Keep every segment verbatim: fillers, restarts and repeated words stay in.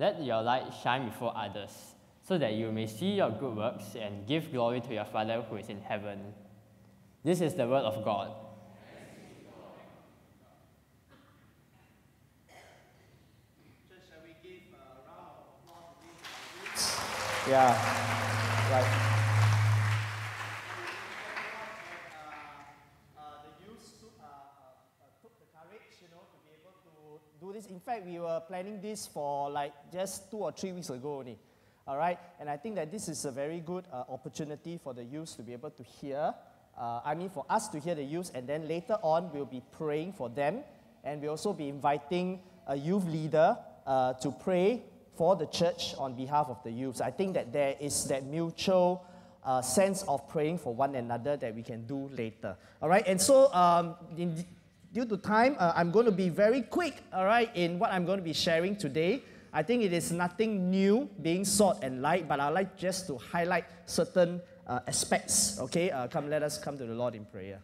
Let your light shine before others, so that you may see your good works and give glory to your Father who is in heaven. This is the word of God. Yeah, right. In fact, we were planning this for like just two or three weeks ago only, all right? And I think that this is a very good uh, opportunity for the youth to be able to hear, uh, I mean for us to hear the youth, and then later on we'll be praying for them, and we'll also be inviting a youth leader uh, to pray for the church on behalf of the youth. So I think that there is that mutual uh, sense of praying for one another that we can do later, all right? And so, um, in due to time, uh, I'm going to be very quick, all right, in what I'm going to be sharing today. I think it is nothing new being sought and light, but I'd like just to highlight certain uh, aspects, okay? Uh, come, let us come to the Lord in prayer.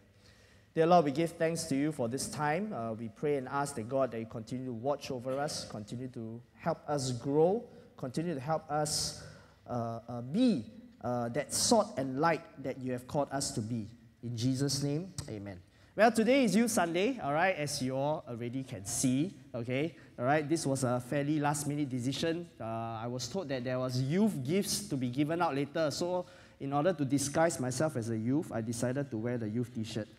Dear Lord, we give thanks to you for this time. Uh, we pray and ask that God, that you continue to watch over us, continue to help us grow, continue to help us uh, uh, be uh, that salt and light that you have called us to be. In Jesus' name, amen. Well, today is Youth Sunday, all right, as you all already can see, okay? All right, this was a fairly last-minute decision. Uh, I was told that there was youth gifts to be given out later, so in order to disguise myself as a youth, I decided to wear the youth T-shirt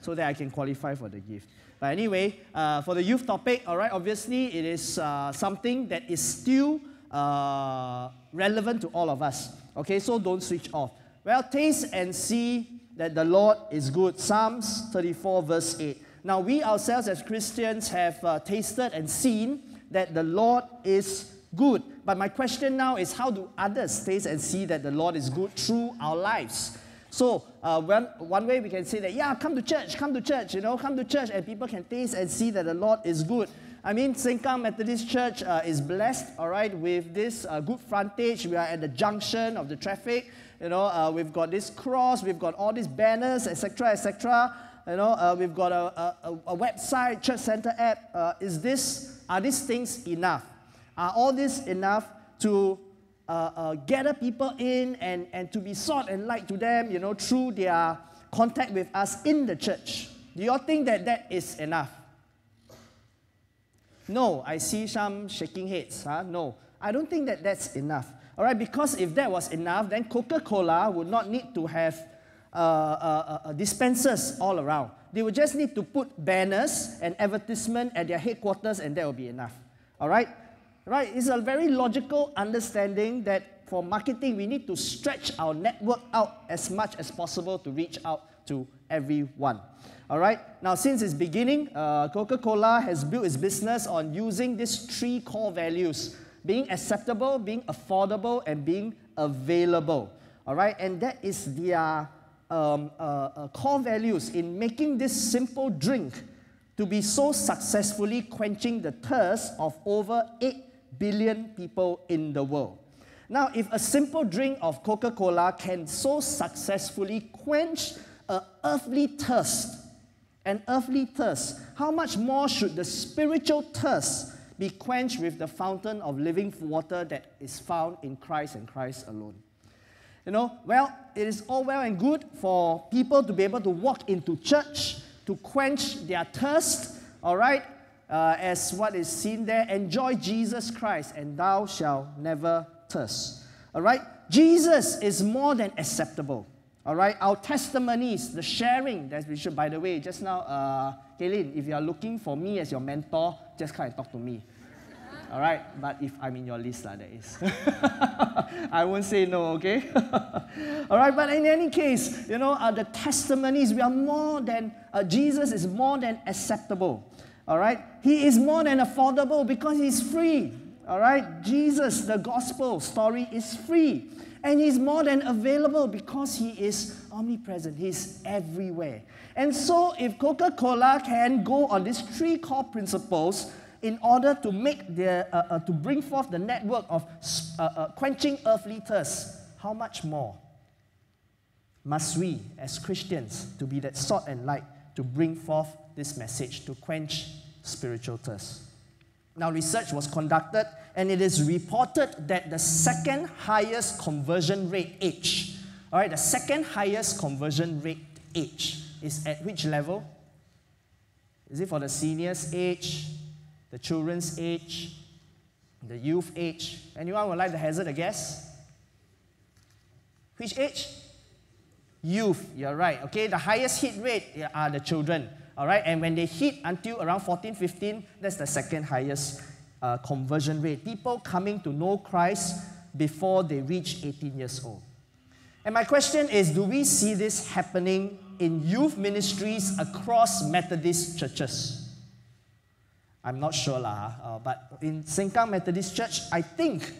so that I can qualify for the gift. But anyway, uh, for the youth topic, all right, obviously it is uh, something that is still uh, relevant to all of us, okay? So don't switch off. Well, taste and see that the Lord is good. Psalms thirty-four verse eight. Now we ourselves as Christians have uh, tasted and seen that the Lord is good. But my question now is, how do others taste and see that the Lord is good through our lives? So uh, when, one way we can say that, yeah, come to church, come to church, you know, come to church, and people can taste and see that the Lord is good. I mean, Sengkang Methodist Church uh, is blessed, all right, with this uh, good frontage. We are at the junction of the traffic. You know, uh, we've got this cross, we've got all these banners, et cetera, et cetera. You know, uh, we've got a, a, a website, church center app. Uh, is this, are these things enough? Are all this enough to uh, uh, gather people in and, and to be sought and light to them, you know, through their contact with us in the church? Do you all think that that is enough? No, I see some shaking heads. Huh? No, I don't think that that's enough. All right, because if that was enough, then Coca-Cola would not need to have uh, uh, uh, dispensers all around. They would just need to put banners and advertisement at their headquarters, and that would be enough. All right? Right? It's a very logical understanding that for marketing, we need to stretch our network out as much as possible to reach out to everyone. All right? Now, since its beginning, uh, Coca-Cola has built its business on using these three core values: being acceptable, being affordable, and being available, all right? And that is their um, uh, uh, core values in making this simple drink to be so successfully quenching the thirst of over eight billion people in the world. Now, if a simple drink of Coca-Cola can so successfully quench an earthly thirst, an earthly thirst, how much more should the spiritual thirst be quenched with the fountain of living water that is found in Christ and Christ alone? You know, well, it is all well and good for people to be able to walk into church to quench their thirst, all right, uh, as what is seen there, enjoy Jesus Christ and thou shalt never thirst, all right? Jesus is more than acceptable, all right? Our testimonies, the sharing that we should, by the way, just now, uh, Kaylin, if you are looking for me as your mentor, just come and talk to me. All right, but if I'm in your list, like that is. I won't say no, okay? All right, but in any case, you know, uh, the testimonies, we are more than, uh, Jesus is more than acceptable, all right? He is more than affordable because he's free, all right? Jesus, the gospel story is free, and he's more than available because he is omnipresent, he's everywhere. And so if Coca-Cola can go on these three core principles, in order to make the, uh, uh, to bring forth the network of uh, uh, quenching earthly thirst, how much more must we as Christians to be that salt and light to bring forth this message to quench spiritual thirst? Now, research was conducted, and it is reported that the second highest conversion rate age, all right, the second highest conversion rate age is at which level? Is it for the seniors' age, the children's age, the youth age? Anyone would like to hazard a guess? Which age? Youth, you're right, okay? The highest hit rate are the children. All right, and when they hit until around fourteen, fifteen, that's the second highest uh, conversion rate. People coming to know Christ before they reach eighteen years old. And my question is, do we see this happening in youth ministries across Methodist churches? I'm not sure, lah, uh, but in Sengkang Methodist Church, I think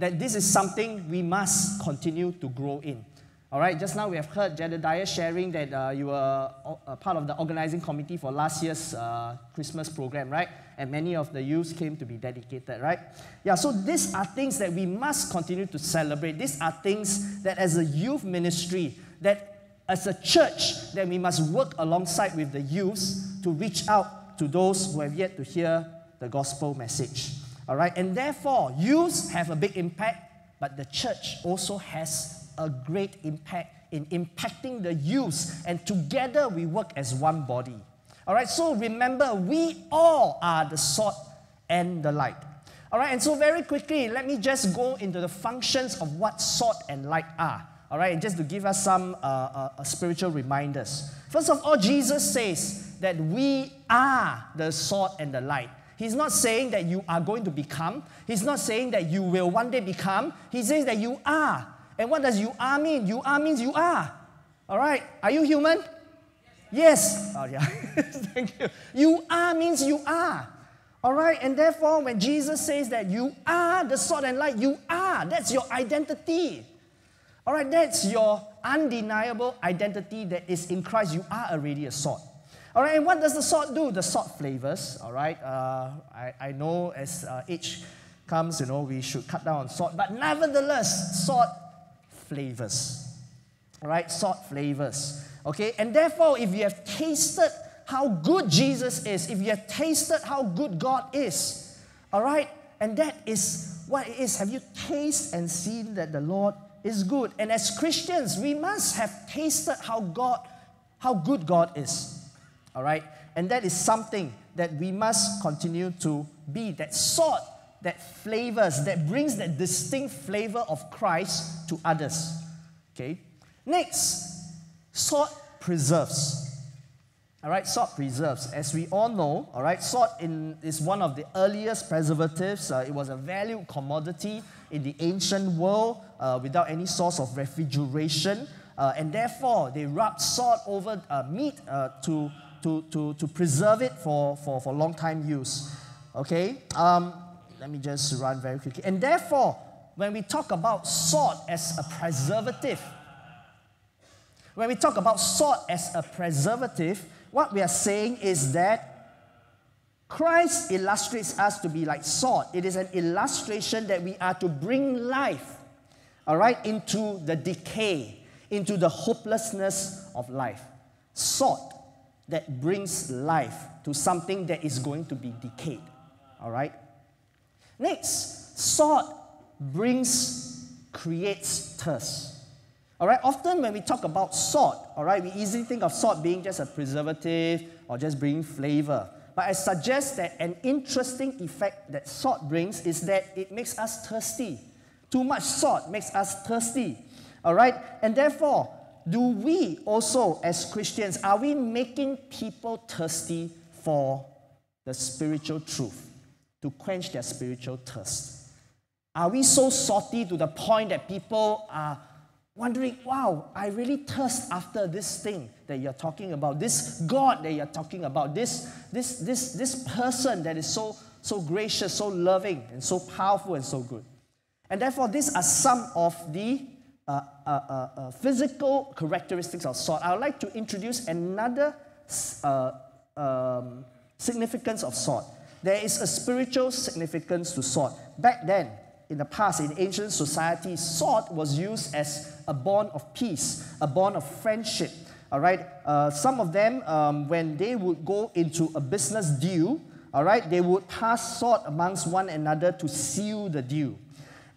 that this is something we must continue to grow in. All right, just now we have heard Jedediah sharing that uh, you were a part of the organizing committee for last year's uh, Christmas program, right? And many of the youths came to be dedicated, right? Yeah, so these are things that we must continue to celebrate. These are things that as a youth ministry, that as a church, that we must work alongside with the youths to reach out to those who have yet to hear the gospel message. All right, and therefore, youths have a big impact, but the church also has a great impact in impacting the youth, and together we work as one body. All right, so remember, we all are the salt and the light. All right, and so very quickly, let me just go into the functions of what salt and light are. All right, and just to give us some uh, uh, spiritual reminders. First of all, Jesus says that we are the salt and the light. He's not saying that you are going to become. He's not saying that you will one day become. He says that you are. And what does you are mean? You are means you are. All right. Are you human? Yes. yes. Oh, yeah. Thank you. You are means you are. All right. And therefore, when Jesus says that you are the salt and light, you are. That's your identity. All right. That's your undeniable identity that is in Christ. You are already a salt. All right. And what does the salt do? The salt flavors. All right. Uh, I, I know as uh, age comes, you know, we should cut down on salt. But nevertheless, salt flavors, all right, salt flavors, okay? And therefore, if you have tasted how good Jesus is, if you have tasted how good God is, all right, and that is what it is. Have you tasted and seen that the Lord is good? And as Christians, we must have tasted how God, how good God is, all right? And that is something that we must continue to be, that salt that flavors, that brings that distinct flavor of Christ to others, okay? Next, salt preserves. All right, salt preserves. As we all know, all right, salt in, is one of the earliest preservatives. Uh, it was a valued commodity in the ancient world uh, without any source of refrigeration, uh, and therefore, they rubbed salt over uh, meat uh, to, to, to, to preserve it for, for, for long-time use, okay? Um, Let me just run very quickly. And therefore, when we talk about salt as a preservative, when we talk about salt as a preservative, what we are saying is that Christ illustrates us to be like salt. It is an illustration that we are to bring life, all right, into the decay, into the hopelessness of life. Salt that brings life to something that is going to be decayed, all right? Next, salt brings, creates thirst. All right, often when we talk about salt, all right, we easily think of salt being just a preservative or just bringing flavor. But I suggest that an interesting effect that salt brings is that it makes us thirsty. Too much salt makes us thirsty. All right, and therefore, do we also as Christians, are we making people thirsty for the spiritual truth, to quench their spiritual thirst? Are we so salty to the point that people are wondering, wow, I really thirst after this thing that you're talking about, this God that you're talking about, this, this, this, this person that is so, so gracious, so loving, and so powerful, and so good. And therefore, these are some of the uh, uh, uh, uh, physical characteristics of salt. I would like to introduce another uh, um, significance of salt. There is a spiritual significance to salt. Back then, in the past, in ancient society, salt was used as a bond of peace, a bond of friendship. All right, uh, some of them, um, when they would go into a business deal, All right, they would pass salt amongst one another to seal the deal.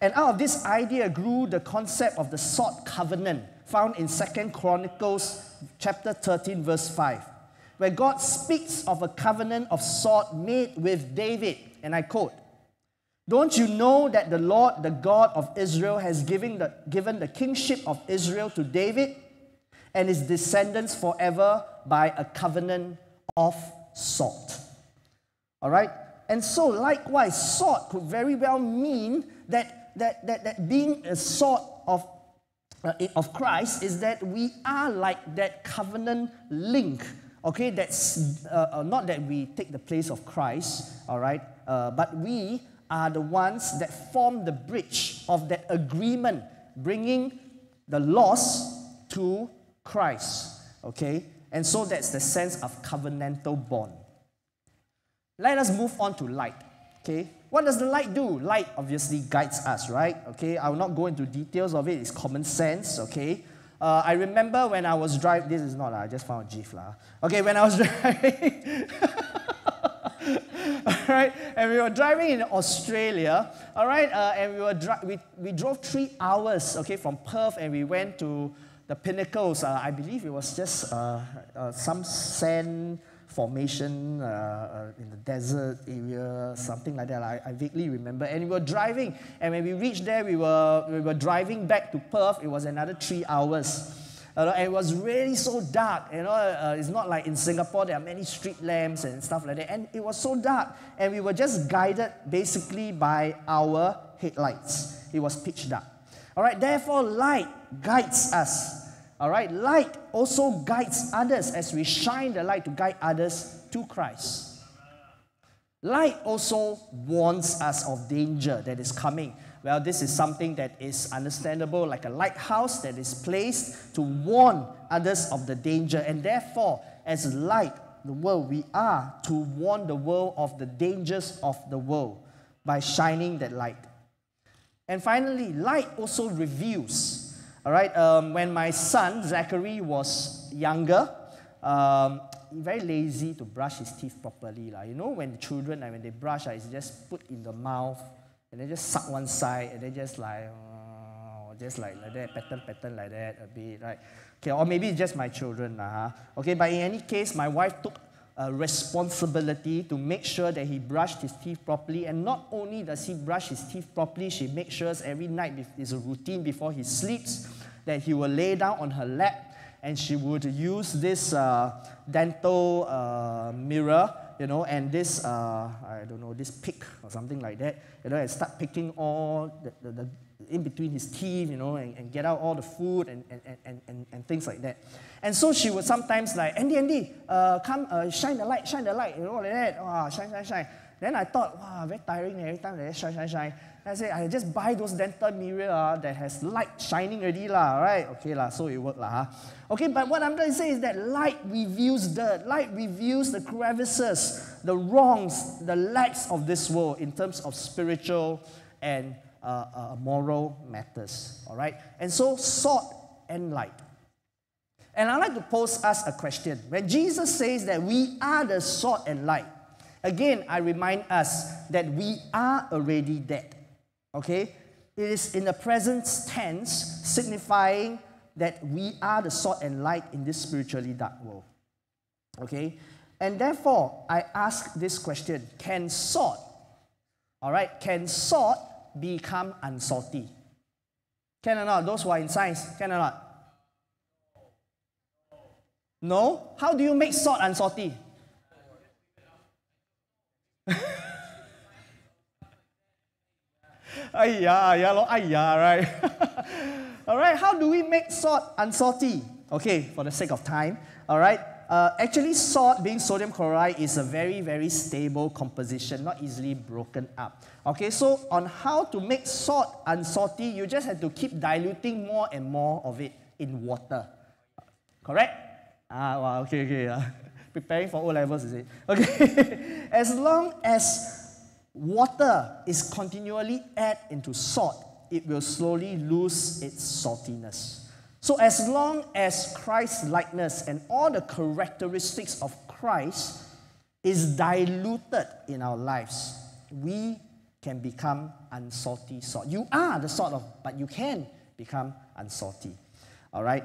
And out of this idea grew the concept of the salt covenant, found in Second Chronicles chapter thirteen, verse five, where God speaks of a covenant of salt made with David, and I quote, "Don't you know that the Lord, the God of Israel, has given the, given the kingship of Israel to David and his descendants forever by a covenant of salt?" All right? And so likewise, salt could very well mean that, that, that, that being a salt of, uh, of Christ is that we are like that covenant link. Okay, that's uh, not that we take the place of Christ, all right, uh, but we are the ones that form the bridge of that agreement, bringing the lost to Christ, okay? And so that's the sense of covenantal bond. Let us move on to light, okay? What does the light do? Light obviously guides us, right? Okay, I will not go into details of it, it's common sense, okay? Uh, I remember when I was driving, this is not, I just found a GIF. La. Okay, when I was driving, all right, and we were driving in Australia, all right, uh, and we, were dri we, we drove three hours, okay, from Perth, and we went to the Pinnacles. Uh, I believe it was just uh, uh, some sand formation uh, uh, in the desert area, something like that. I, I vaguely remember. And we were driving, and when we reached there, we were, we were driving back to Perth. It was another three hours. Uh, and it was really so dark. You know, uh, it's not like in Singapore, there are many street lamps and stuff like that. And it was so dark. And we were just guided basically by our headlights. It was pitch dark. All right, therefore, light guides us. All right, light also guides others as we shine the light to guide others to Christ. Light also warns us of danger that is coming. Well, this is something that is understandable, like a lighthouse that is placed to warn others of the danger. And therefore, as light, the world, we are to warn the world of the dangers of the world by shining that light. And finally, light also reveals. All right, um, when my son, Zachary, was younger, um, very lazy to brush his teeth properly. Like, you know, when children, like, when they brush, like, it's just put in the mouth, and then just suck one side, and then just like, oh, just like, like that, pattern, pattern like that, a bit, right? Okay, or maybe it's just my children. Uh, okay, but in any case, my wife took uh, responsibility to make sure that he brushed his teeth properly, and not only does he brush his teeth properly, she makes sure every night is a routine before he sleeps, that he will lay down on her lap, and she would use this uh, dental uh, mirror, you know, and this, uh, I don't know, this pick or something like that, you know, and start picking all the, the, the in between his teeth, you know, and, and get out all the food and, and, and, and, and things like that. And so she would sometimes like, Andy, Andy, uh, come, uh, shine the light, shine the light, you know, like that, wow, shine, shine, shine. Then I thought, wow, very tiring every time, like that, shine, shine, shine. I said, I just buy those dental mirror uh, that has light shining already, lah, right? Okay, lah, so it worked, lah. Huh? Okay, but what I'm trying to say is that light reveals dirt, light reveals the crevices, the wrongs, the lacks of this world in terms of spiritual and Uh, uh, moral matters, all right? And so, salt and light. And I'd like to pose us a question. When Jesus says that we are the salt and light, again, I remind us that we are already dead, okay? It is in the present tense, signifying that we are the salt and light in this spiritually dark world, okay? And therefore, I ask this question, can salt, all right, can salt become unsalty? Can or not? Those who are in science, can or not? No? How do you make salt unsalty? Aiya, ya lo, aiya, right? All right, how do we make salt unsalty? Okay, for the sake of time, all right? Uh, actually, salt, being sodium chloride, is a very, very stable composition, not easily broken up. Okay, so on how to make salt unsalty, you just have to keep diluting more and more of it in water. Correct? Ah, wow, okay, okay. Uh, preparing for O levels, is it? Okay. As long as water is continually added into salt, it will slowly lose its saltiness. So as long as Christ's likeness and all the characteristics of Christ is diluted in our lives, we can become unsalty salt. You are the sort of, but you can become unsalty. All right?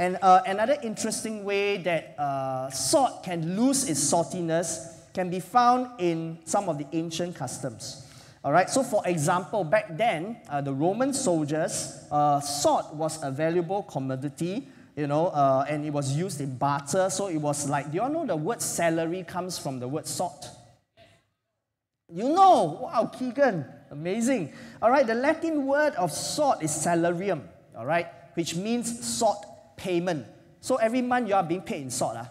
And uh, another interesting way that uh, salt can lose its saltiness can be found in some of the ancient customs. All right, so for example, back then, uh, the Roman soldiers, uh, salt was a valuable commodity, you know, uh, and it was used in barter. So it was like, do you all know the word salary comes from the word salt? You know, wow, Keegan, amazing. All right, the Latin word of salt is salarium, all right, which means salt payment. So every month you are being paid in salt. Ah.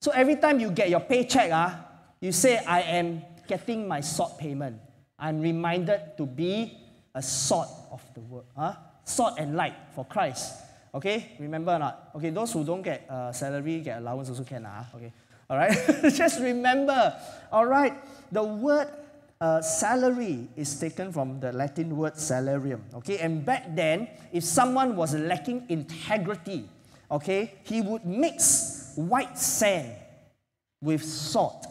So every time you get your paycheck, ah, you say, I am getting my salt payment. I'm reminded to be a salt of the world, huh? Salt and light for Christ. Okay, remember or not? Okay, those who don't get uh, salary, get allowance also can. Uh, okay, all right, just remember. All right, the word uh, salary is taken from the Latin word salarium. Okay, and back then, if someone was lacking integrity, okay, he would mix white sand with salt,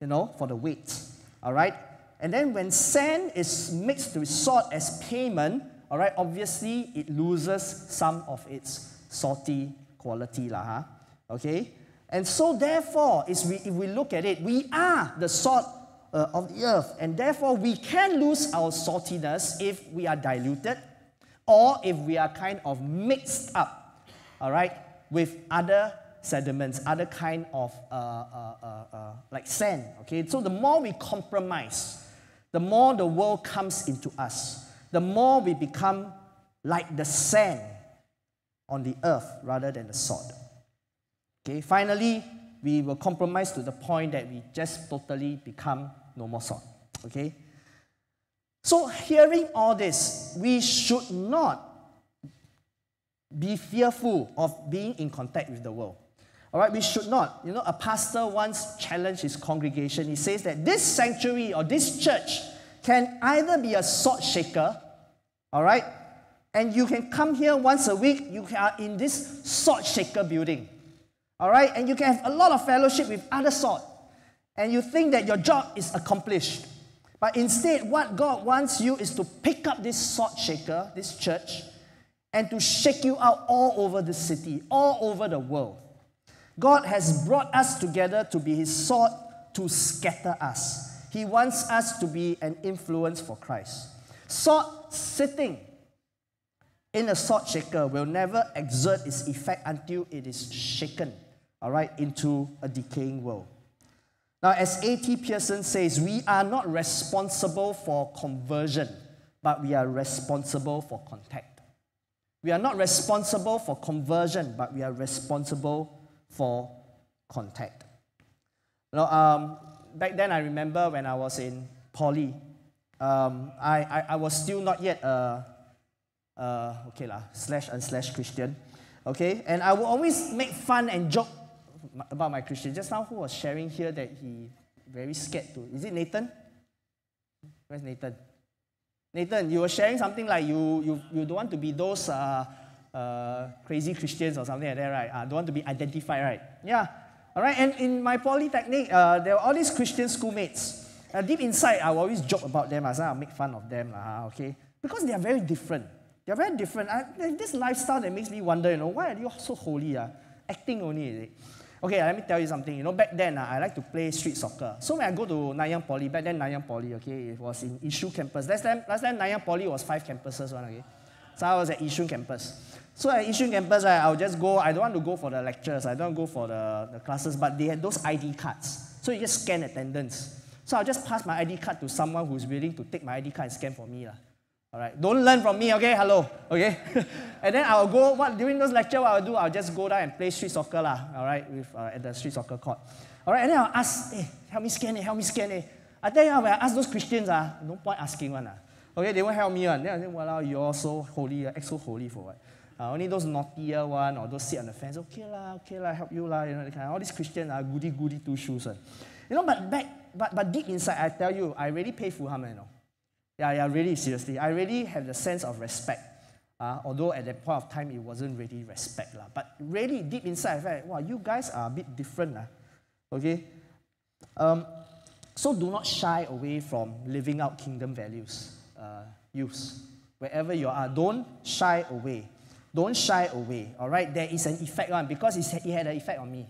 you know, for the weight. All right. And then when sand is mixed with salt as payment, all right, obviously it loses some of its salty quality. Lah, huh? Okay? And so therefore, is we, if we look at it, we are the salt uh, of the earth, and therefore we can lose our saltiness if we are diluted or if we are kind of mixed up, all right, with other sediments, other kind of uh, uh, uh, uh, like sand. Okay? So the more we compromise, the more the world comes into us, the more we become like the sand on the earth rather than the salt. Okay, finally, we will compromise to the point that we just totally become no more salt. Okay? So hearing all this, we should not be fearful of being in contact with the world. All right, we should not. You know, a pastor once challenged his congregation. He says that this sanctuary or this church can either be a salt shaker, all right, and you can come here once a week, you are in this salt shaker building, all right, and you can have a lot of fellowship with other salt, and you think that your job is accomplished. But instead, what God wants you is to pick up this salt shaker, this church, and to shake you out all over the city, all over the world. God has brought us together to be His salt, to scatter us. He wants us to be an influence for Christ. Salt sitting in a salt shaker will never exert its effect until it is shaken, all right, into a decaying world. Now, as A T Pearson says, we are not responsible for conversion, but we are responsible for contact. We are not responsible for conversion, but we are responsible for contact. Now, um, back then, I remember when I was in poly, um, I, I, I was still not yet a, a okay lah, slash and slash Christian, okay? And I would always make fun and joke about my Christian. Just now, who was sharing here that he very scared to? Is it Nathan? Where's Nathan? Nathan, you were sharing something like you, you, you don't want to be those uh, uh, crazy Christians or something like that, right? Uh, don't want to be identified, right? Yeah. All right, and in my polytechnic, uh, there were all these Christian schoolmates. Uh, deep inside, I will always joke about them. I will make fun of them, uh, okay? Because they are very different. They are very different. Uh, this lifestyle that makes me wonder, you know, why are you so holy? Uh? Acting only, is it? Okay, let me tell you something. You know, back then, uh, I like to play street soccer. So when I go to Nanyang Poly, back then Nanyang Poly, okay, it was in Yishun campus. Last time, last time Nanyang Poly was five campuses, one, okay? So I was at Yishun campus. So at Yishun campus, I would just go, I don't want to go for the lectures, I don't want to go for the, the classes, but they had those I D cards. So you just scan attendance. So I'll just pass my I D card to someone who's willing to take my I D card and scan for me. Lah. All right, don't learn from me, okay? Hello, okay? And then I'll go, what, during those lectures, what I'll do, I'll just go down and play street soccer, lah, all right, with, uh, at the street soccer court. All right, and then I'll ask, hey, help me scan it, help me scan it. I tell you, when I ask those Christians, ah, no point asking one. Ah. Okay, they won't help me one. Then I say, well, you're so holy, act so holy for what? Uh, only those naughtier one or those sit on the fence, okay lah, okay lah, help you lah, you know, kind of, all these Christians are goody goody two shoes. Right? You know, but back, but but deep inside, I tell you, I really pay full harm, you know. Yeah, yeah, really, seriously. I really have the sense of respect. Uh, although at that point of time, it wasn't really respect lah. But really, deep inside, I felt, wow, you guys are a bit different lah. Okay? Um, so do not shy away from living out kingdom values, uh, youths. Wherever you are, don't shy away. Don't shy away, all right? There is an effect on, because it's, it had an effect on me,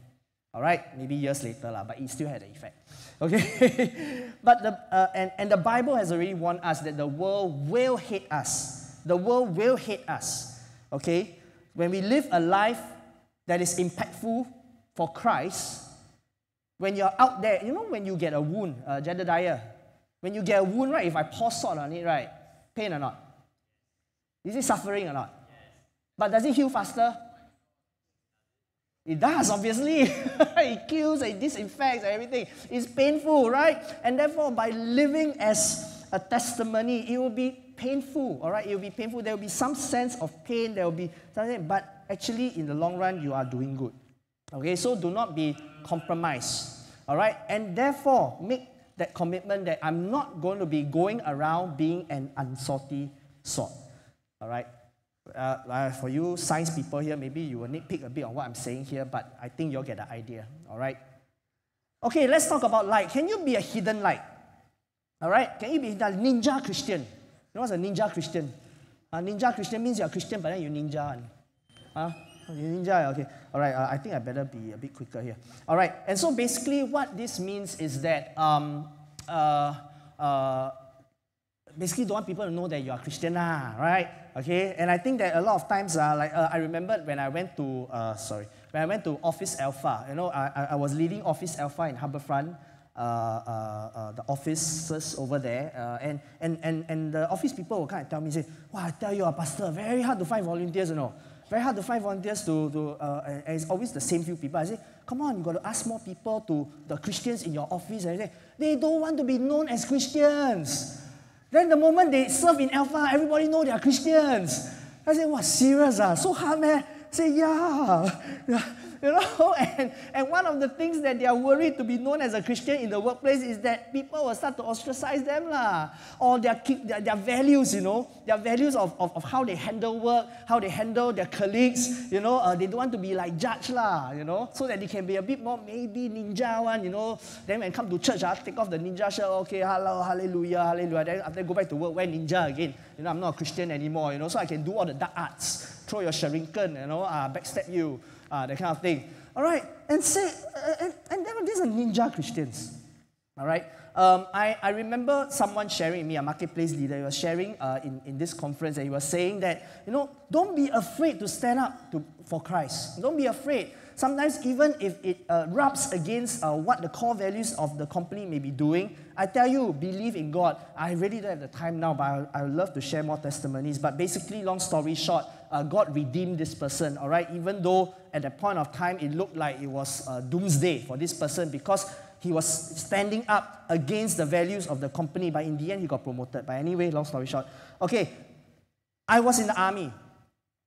all right? Maybe years later, lah, but it still had an effect, okay? But the, uh, and, and the Bible has already warned us that the world will hate us. The world will hate us, okay? When we live a life that is impactful for Christ, when you're out there, you know when you get a wound, uh, Jedediah, when you get a wound, right, if I pour salt on it, right, pain or not? Is it suffering or not? But does it heal faster? It does, obviously. It kills, it disinfects, everything. It's painful, right? And therefore, by living as a testimony, it will be painful, all right? It will be painful. There will be some sense of pain. There will be something, but actually, in the long run, you are doing good. Okay, so do not be compromised, all right? And therefore, make that commitment that I'm not going to be going around being an unsalty salt, all right? Uh, for you science people here, maybe you will nitpick a bit on what I'm saying here, but I think you'll get the idea, all right? Okay, let's talk about light. Can you be a hidden light? All right? Can you be a ninja Christian? You know what's a ninja Christian? A ninja Christian means you're a Christian, but then you're ninja. Huh? You're ninja, okay. All right, uh, I think I better be a bit quicker here. All right, and so basically what this means is that um, uh, uh, basically don't want people to know that you are Christian, ah, right? Okay, and I think that a lot of times, uh, like uh, I remembered when I went to, uh, sorry, when I went to Office Alpha, you know, I, I was leading Office Alpha in Harbourfront, uh, uh, uh, the offices over there, uh, and, and, and, and the office people will kind of tell me, say, wow, I tell you, Pastor, very hard to find volunteers, you know, very hard to find volunteers to, to uh, and it's always the same few people. I say, come on, you've got to ask more people to the Christians in your office, and I say, they don't want to be known as Christians. Then the moment they serve in Alpha, everybody knows they are Christians. I say, what, serious? Ah? So hard, man? I say, yeah. You know, and, and one of the things that they are worried to be known as a Christian in the workplace is that people will start to ostracize them, lah. Or their, their, their values, you know, their values of, of, of how they handle work, how they handle their colleagues, you know, uh, they don't want to be like judge, lah, you know, so that they can be a bit more maybe ninja one, you know. Then when come to church, ah, take off the ninja shirt, okay, hello, hallelujah, hallelujah. Then after go back to work, wear ninja again. You know, I'm not a Christian anymore, you know, so I can do all the dark arts. Throw your shuriken, you know, uh, backstab you, uh, that kind of thing. All right, and say, uh, and, and then these are ninja Christians. All right, um, I, I remember someone sharing me, a marketplace leader, he was sharing uh, in, in this conference, and he was saying that, you know, don't be afraid to stand up to, for Christ. Don't be afraid. Sometimes even if it uh, rubs against uh, what the core values of the company may be doing, I tell you, believe in God. I really don't have the time now, but I would love to share more testimonies. But basically, long story short, uh, God redeemed this person, all right? Even though at that point of time, it looked like it was uh, doomsday for this person because he was standing up against the values of the company. But in the end, he got promoted. But anyway, long story short. Okay, I was in the army.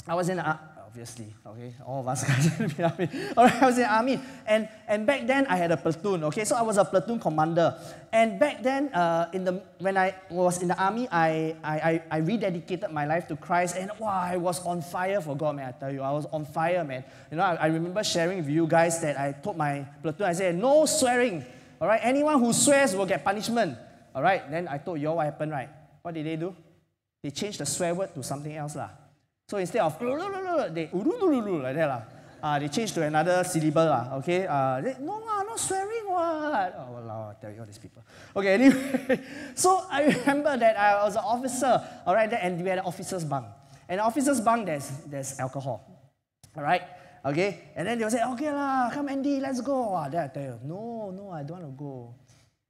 I was in the army. Obviously, okay, all of us going to be army. All right, I was in the army, and and back then I had a platoon. Okay, so I was a platoon commander, and back then, uh, in the when I was in the army, I I I rededicated my life to Christ, and wow, I was on fire for God, man. I tell you, I was on fire, man. You know, I, I remember sharing with you guys that I told my platoon, I said, no swearing. All right, anyone who swears will get punishment. All right, then I told you all what happened, right? What did they do? They changed the swear word to something else, lah. So instead of they like that lah, uh, they change to another syllable lah. Okay, uh, they, no lah, not swearing what? Oh well, I'll tell you all these people. Okay, anyway, so I remember that I was an officer, all right, and we had an officer's bunk. And the officer's bunk, there's there's alcohol, all right, okay. And then they will say, okay lah, come Andy, let's go. Ah, then I tell you, no, no, I don't want to go.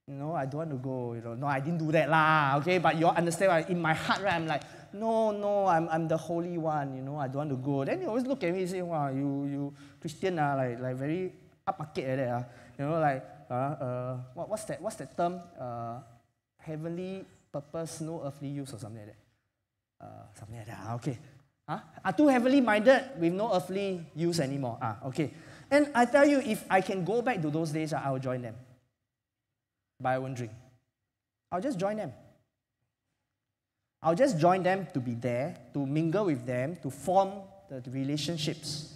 No, I don't want to go. You know, no, I didn't do that lah. Okay, but you all understand. Right? In my heart, right, I'm like, no, no, I'm I'm the holy one. You know, I don't want to go. Then they always look at me and say, wow, you you Christian ah, like like very upmarket like that ah. You know, like uh, uh what what's that what's that term? Uh, heavenly purpose, no earthly use or something like that. Uh, something like that. Okay, huh? Are too heavenly minded with no earthly use anymore. Ah, okay. And I tell you, if I can go back to those days, I will join them. But I won't drink. I'll just join them. I'll just join them to be there, to mingle with them, to form the relationships.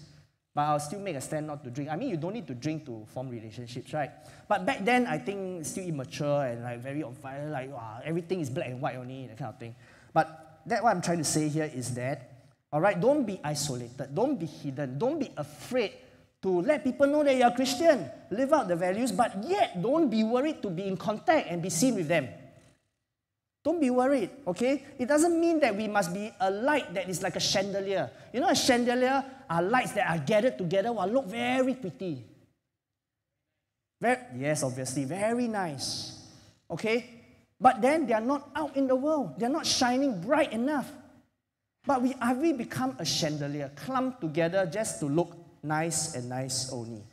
But I'll still make a stand not to drink. I mean, you don't need to drink to form relationships, right? But back then, I think still immature and like very on fire, like wow, everything is black and white only, that kind of thing. But that what I'm trying to say here is that, all right, don't be isolated, don't be hidden, don't be afraid to let people know that you're a Christian, live out the values, but yet don't be worried to be in contact and be seen with them. Don't be worried, okay? It doesn't mean that we must be a light that is like a chandelier. You know, a chandelier are lights that are gathered together while look very pretty. Very, yes, obviously, very nice, okay? But then they are not out in the world. They are not shining bright enough. But we have we become a chandelier, clumped together just to look nice and nice only.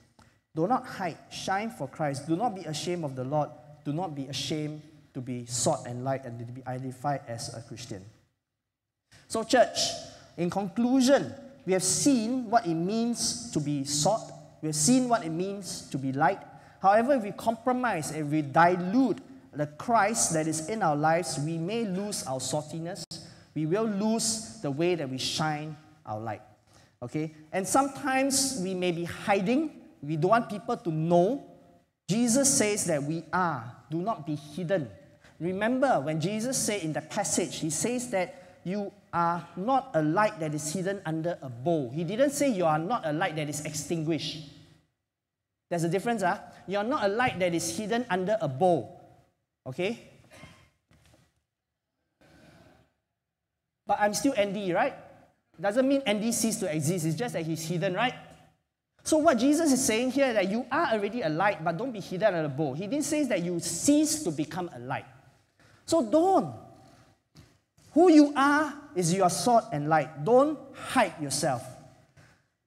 Do not hide. Shine for Christ. Do not be ashamed of the Lord. Do not be ashamed to be sought and light and to be identified as a Christian. So church, in conclusion, we have seen what it means to be sought. We have seen what it means to be light. However, if we compromise, if we dilute the Christ that is in our lives, we may lose our saltiness. We will lose the way that we shine our light. Okay? And sometimes we may be hiding. We don't want people to know. Jesus says that we are. Do not be hidden. Remember, when Jesus said in the passage, he says that you are not a light that is hidden under a bowl. He didn't say you are not a light that is extinguished. There's a difference, huh? You are not a light that is hidden under a bowl. Okay? But I'm still Andy, right? Doesn't mean Andy ceased to exist. It's just that he's hidden, right? So what Jesus is saying here, that you are already a light, but don't be hidden under a bowl. He didn't say that you cease to become a light. So don't. Who you are is your salt and light. Don't hide yourself.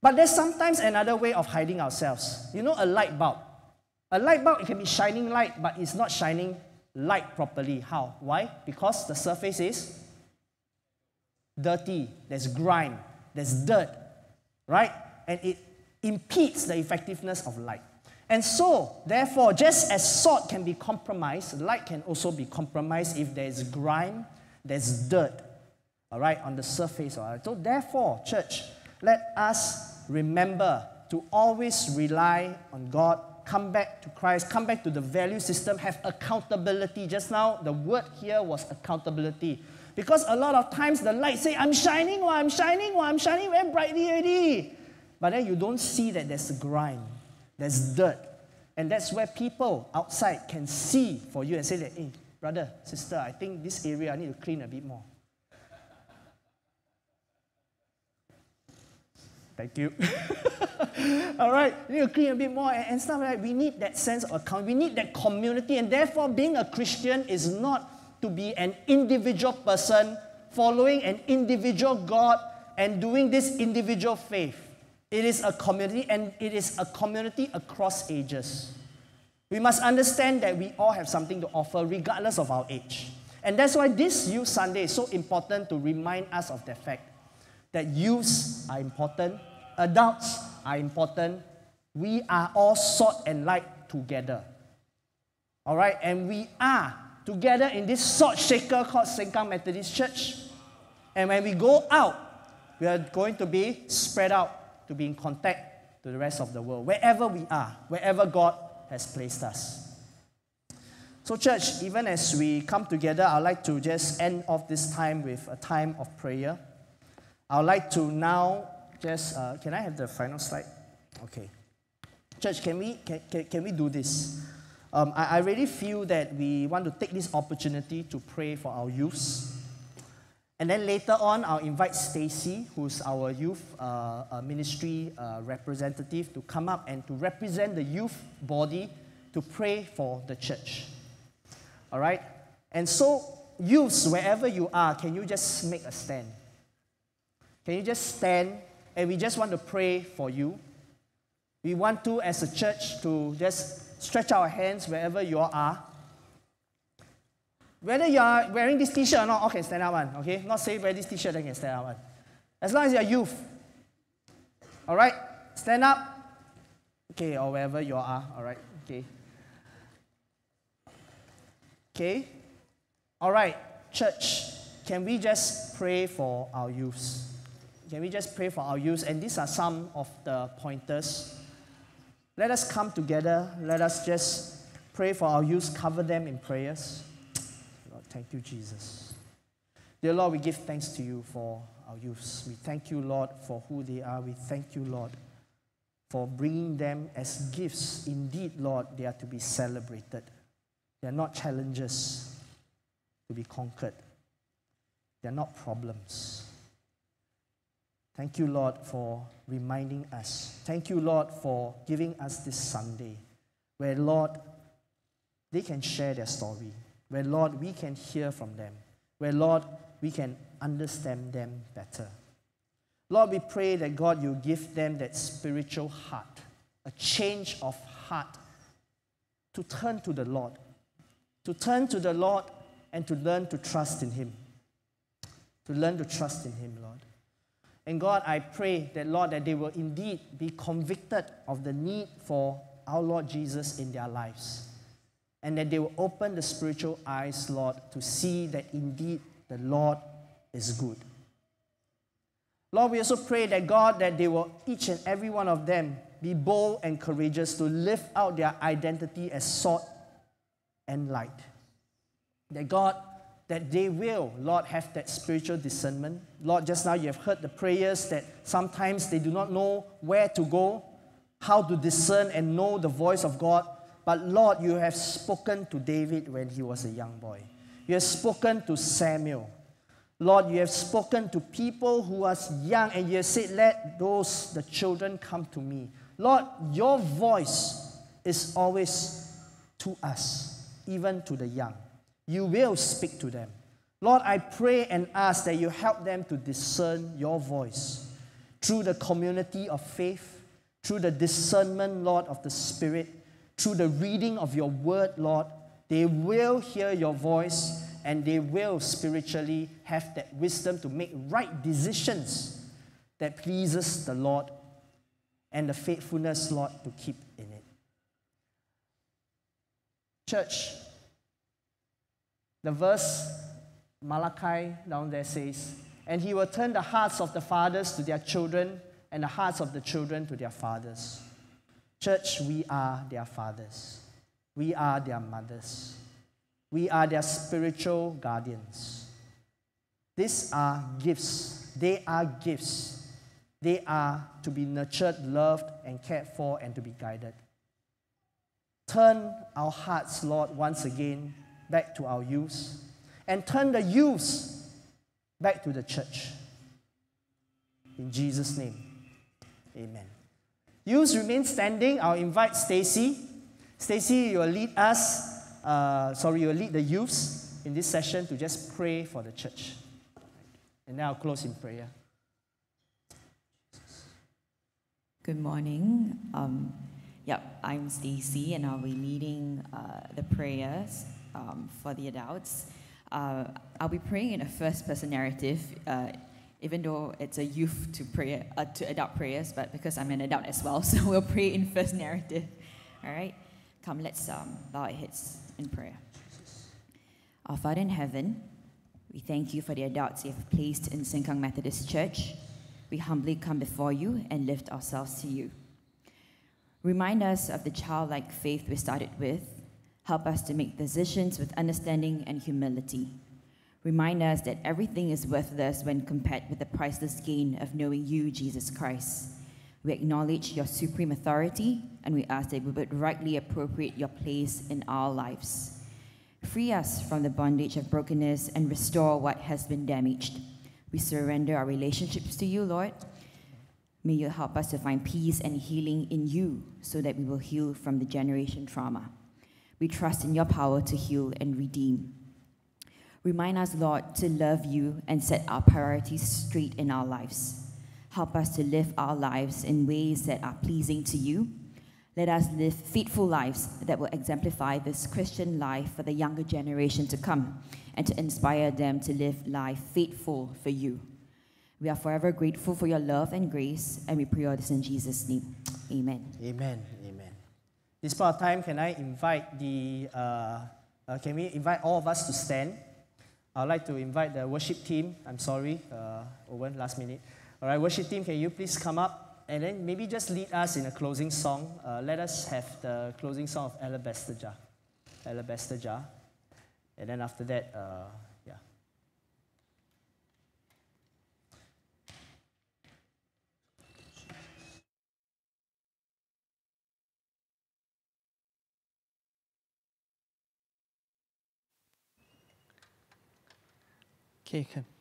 But there's sometimes another way of hiding ourselves. You know, a light bulb. A light bulb, it can be shining light, but it's not shining light properly. How? Why? Because the surface is dirty, there's grime, there's dirt, right? And it impedes the effectiveness of light. And so, therefore, just as salt can be compromised, light can also be compromised if there's grime, there's dirt, all right, on the surface. All right? So therefore, church, let us remember to always rely on God, come back to Christ, come back to the value system, have accountability. Just now, the word here was accountability. Because a lot of times the light say, I'm shining, or I'm shining, or I'm shining very brightly already. But then you don't see that there's grime, there's dirt. And that's where people outside can see for you and say that, hey, brother, sister, I think this area I need to clean a bit more. Thank you. All right, you need to clean a bit more and, and stuff like that. We need that sense of account. We need that community. And therefore, being a Christian is not to be an individual person, following an individual God and doing this individual faith. It is a community, and it is a community across ages. We must understand that we all have something to offer regardless of our age. And that's why this Youth Sunday is so important to remind us of the fact that youths are important, adults are important, we are all salt and light together. All right, and we are together in this salt shaker called Sengkang Methodist Church. And when we go out, we are going to be spread out to be in contact to the rest of the world, wherever we are, wherever God has placed us. So church, even as we come together, I'd like to just end off this time with a time of prayer. I'd like to now just, uh, can I have the final slide? Okay. Church, can we, can, can, can we do this? Um, I, I really feel that we want to take this opportunity to pray for our youths. And then later on, I'll invite Stacy, who's our youth uh, uh, ministry uh, representative, to come up and to represent the youth body to pray for the church. All right? And so, youths, wherever you are, can you just make a stand? Can you just stand? And we just want to pray for you. We want to, as a church, to just stretch our hands wherever you all are. Whether you are wearing this t-shirt or not, all can stand up one, okay? Not say wear this t-shirt, then can stand up one. As long as you're youth. All right? Stand up. Okay, or wherever you all are, all right? Okay. Okay? All right, church, can we just pray for our youths? Can we just pray for our youth? And these are some of the pointers. Let us come together. Let us just pray for our youth. Cover them in prayers. Lord, thank you, Jesus. Dear Lord, we give thanks to you for our youths. We thank you, Lord, for who they are. We thank you, Lord, for bringing them as gifts. Indeed, Lord, they are to be celebrated. They are not challenges to be conquered. They are not problems. Thank you, Lord, for reminding us. Thank you, Lord, for giving us this Sunday where, Lord, they can share their story, where, Lord, we can hear from them, where, Lord, we can understand them better. Lord, we pray that, God, you give them that spiritual heart, a change of heart to turn to the Lord, to turn to the Lord and to learn to trust in him, to learn to trust in him, Lord. And God, I pray that, Lord, that they will indeed be convicted of the need for our Lord Jesus in their lives, and that they will open the spiritual eyes, Lord, to see that indeed the Lord is good. Lord, we also pray that, God, that they will, each and every one of them, be bold and courageous to live out their identity as salt and light. That, God, that they will, Lord, have that spiritual discernment. Lord, just now you have heard the prayers that sometimes they do not know where to go, how to discern and know the voice of God. But, Lord, you have spoken to David when he was a young boy. You have spoken to Samuel. Lord, you have spoken to people who are young, and you have said, let those, the children, come to me. Lord, your voice is always to us, even to the young. You will speak to them. Lord, I pray and ask that you help them to discern your voice through the community of faith, through the discernment, Lord, of the Spirit, through the reading of your word, Lord. They will hear your voice, and they will spiritually have that wisdom to make right decisions that pleases the Lord, and the faithfulness, Lord, to keep in it. Church, the verse Malachi down there says, and he will turn the hearts of the fathers to their children, and the hearts of the children to their fathers. Church, we are their fathers. We are their mothers. We are their spiritual guardians. These are gifts. They are gifts. They are to be nurtured, loved, and cared for, and to be guided. Turn our hearts, Lord, once again back to our youth, and turn the youth back to the church. In Jesus' name, amen. Youth, remain standing. I'll invite Stacy. Stacy, you will lead us. Uh, sorry, you will lead the youths in this session to just pray for the church. And now I'll close in prayer. Good morning. Um, yep, I'm Stacy, and I'll be leading uh, the prayers um, for the adults. Uh, I'll be praying in a first-person narrative, uh, even though it's a youth to prayer uh, to adult prayers, but because I'm an adult as well, so we'll pray in first narrative. All right, come, let's um, bow our heads in prayer. Our Father in heaven, we thank you for the adults you have placed in Sengkang Methodist Church. We humbly come before you and lift ourselves to you. Remind us of the childlike faith we started with. Help us to make decisions with understanding and humility. Remind us that everything is worthless when compared with the priceless gain of knowing you, Jesus Christ. We acknowledge your supreme authority, and we ask that we would rightly appropriate your place in our lives. Free us from the bondage of brokenness and restore what has been damaged. We surrender our relationships to you, Lord. May you help us to find peace and healing in you so that we will heal from the generation trauma. We trust in your power to heal and redeem. Remind us, Lord, to love you and set our priorities straight in our lives. Help us to live our lives in ways that are pleasing to you. Let us live faithful lives that will exemplify this Christian life for the younger generation to come, and to inspire them to live life faithful for you. We are forever grateful for your love and grace, and we pray all this in Jesus' name. Amen. Amen. Amen. This part of time, can I invite the, uh, uh, can we invite all of us to stand? I'd like to invite the worship team. I'm sorry, uh, Owen, last minute. All right, worship team, can you please come up and then maybe just lead us in a closing song. Uh, let us have the closing song of Alabaster Jar. Alabaster Jar. And then after that, uh, yeah. Okay, come.